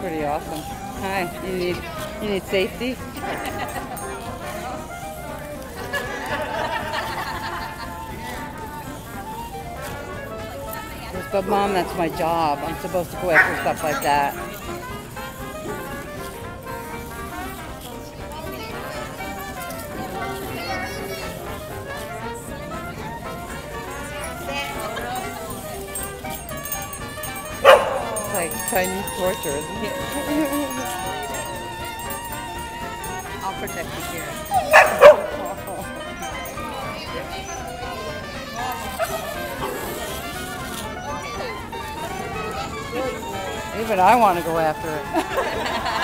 pretty awesome. Hi, you need safety? But Mom, that's my job. I'm supposed to go after stuff like that. It's like Chinese torture, isn't it? I'll protect you here. Even I want to go after it.